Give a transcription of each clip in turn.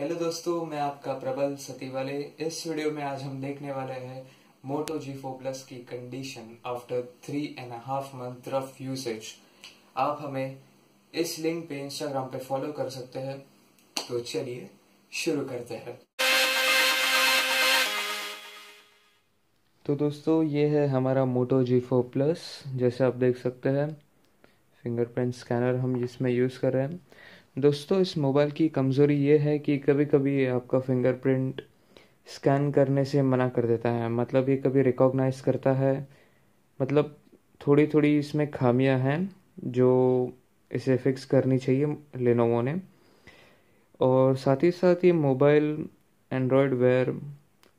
Hello दोस्तों, मैं आपका प्रबल सतीवाले। इस वीडियो में आज हम देखने वाले हैं मोटो G4 Plus की condition after 3.5 month rough usage. आप हमें इस लिंक पे इंस्टाग्राम पे फॉलो कर सकते हैं। तो चलिए शुरू करते हैं। तो दोस्तों, ये है हमारा मोटो G4 Plus। जैसे आप देख सकते हैं, फिंगरप्रिंट स्कैनर हम इसमें यूज़ कर रहे हैं। दोस्तों, इस मोबाइल की कमज़ोरी ये है कि कभी कभी आपका फिंगरप्रिंट स्कैन करने से मना कर देता है। मतलब ये कभी रिकॉग्नाइज करता है। मतलब थोड़ी थोड़ी इसमें खामियां हैं जो इसे फिक्स करनी चाहिए लेनोवो ने। और साथ ही साथ ये मोबाइल एंड्रॉयड वेयर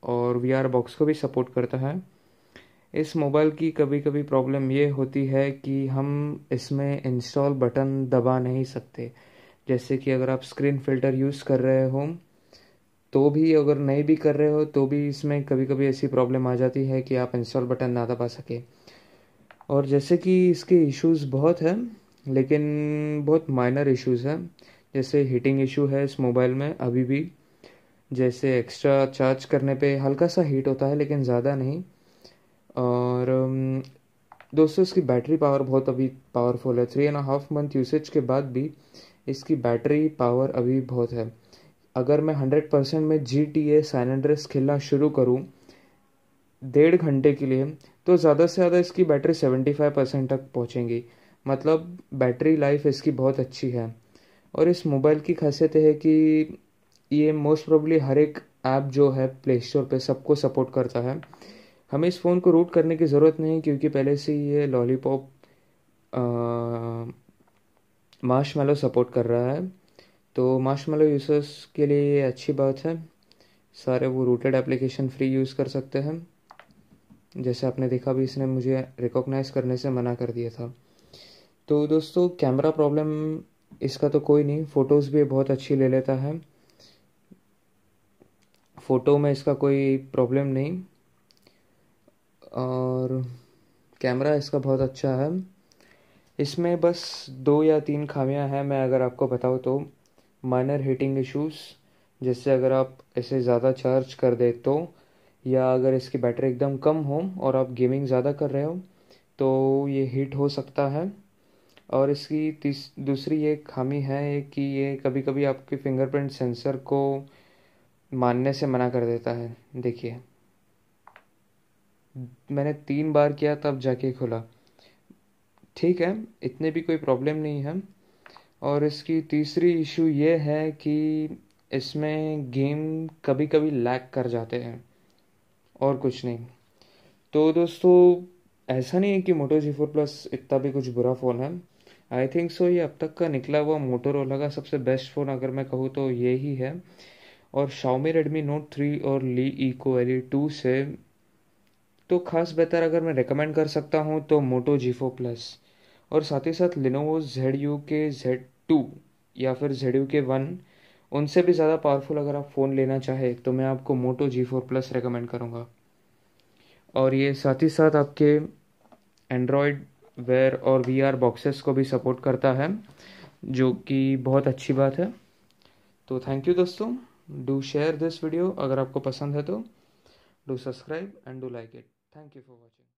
और VR बॉक्स को भी सपोर्ट करता है। इस मोबाइल की कभी कभी प्रॉब्लम ये होती है कि हम इसमें इंस्टॉल बटन दबा नहीं सकते। जैसे कि अगर आप स्क्रीन फिल्टर यूज़ कर रहे हो तो भी, अगर नहीं भी कर रहे हो तो भी, इसमें कभी कभी ऐसी प्रॉब्लम आ जाती है कि आप इंस्टॉल बटन ना दबा सके। और जैसे कि इसके इश्यूज़ बहुत हैं, लेकिन बहुत माइनर इश्यूज़ हैं। जैसे हीटिंग इशू है इस मोबाइल में अभी भी। जैसे एक्स्ट्रा चार्ज करने पे हल्का सा हीट होता है, लेकिन ज़्यादा नहीं। और दोस्तों, इसकी बैटरी पावर बहुत अभी पावरफुल है। 3.5 मंथ यूसेज के बाद भी इसकी बैटरी पावर अभी बहुत है। अगर मैं 100% में GTA San Andreas खेलना शुरू करूँ 1.5 घंटे के लिए, तो ज़्यादा से ज़्यादा इसकी बैटरी 75% तक पहुँचेंगी। मतलब बैटरी लाइफ इसकी बहुत अच्छी है। और इस मोबाइल की खासियत है कि ये मोस्ट प्रोबेबली हर एक ऐप जो है प्ले स्टोर पर सबको सपोर्ट करता है। हमें इस फ़ोन को रूट करने की ज़रूरत नहीं, क्योंकि पहले से ही ये लॉलीपॉप मार्शमैलो सपोर्ट कर रहा है। तो मार्शमैलो यूज़र्स के लिए ये अच्छी बात है। सारे वो रूटेड एप्लीकेशन फ्री यूज़ कर सकते हैं। जैसे आपने देखा भी, इसने मुझे रिकॉग्नाइज करने से मना कर दिया था। तो दोस्तों, कैमरा प्रॉब्लम इसका तो कोई नहीं। फ़ोटोज़ भी बहुत अच्छी ले लेता है। फ़ोटो में इसका कोई प्रॉब्लम नहीं। और कैमरा इसका बहुत अच्छा है। इसमें बस 2 या 3 खामियां हैं, मैं अगर आपको बताऊं तो। माइनर हीटिंग इश्यूज़, जैसे अगर आप इसे ज़्यादा चार्ज कर दे तो, या अगर इसकी बैटरी एकदम कम हो और आप गेमिंग ज़्यादा कर रहे हो तो ये हीट हो सकता है। और इसकी दूसरी ये खामी है कि ये कभी कभी आपके फिंगरप्रिंट सेंसर को मानने से मना कर देता है। देखिए, मैंने 3 बार किया तब जाके खुला। ठीक है, इतने भी कोई प्रॉब्लम नहीं है। और इसकी तीसरी इशू ये है कि इसमें गेम कभी कभी लैग कर जाते हैं, और कुछ नहीं। तो दोस्तों, ऐसा नहीं है कि मोटो G4 Plus इतना भी कुछ बुरा फ़ोन है। आई थिंक सो ये अब तक का निकला हुआ मोटोरोला का सबसे बेस्ट फ़ोन अगर मैं कहूँ तो ये ही है। और Xiaomi Redmi Note 3 और LeEco Le2 से तो ख़ास बेहतर अगर मैं रेकमेंड कर सकता हूँ तो मोटो G4 Plus। और साथ ही साथ Lenovo Zuk Z2 या फिर Zuk Z1, उनसे भी ज़्यादा पावरफुल अगर आप फ़ोन लेना चाहे तो मैं आपको मोटो G4 Plus रेकमेंड करूँगा। और ये साथ ही साथ आपके एंड्रॉयड वेयर और VR बॉक्सेस को भी सपोर्ट करता है, जो कि बहुत अच्छी बात है। तो थैंक यू दोस्तों। डू शेयर दिस वीडियो अगर आपको पसंद है तो। Do subscribe and do like it. Thank you for watching.